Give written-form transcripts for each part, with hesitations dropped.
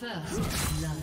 First blood.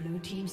Blue team's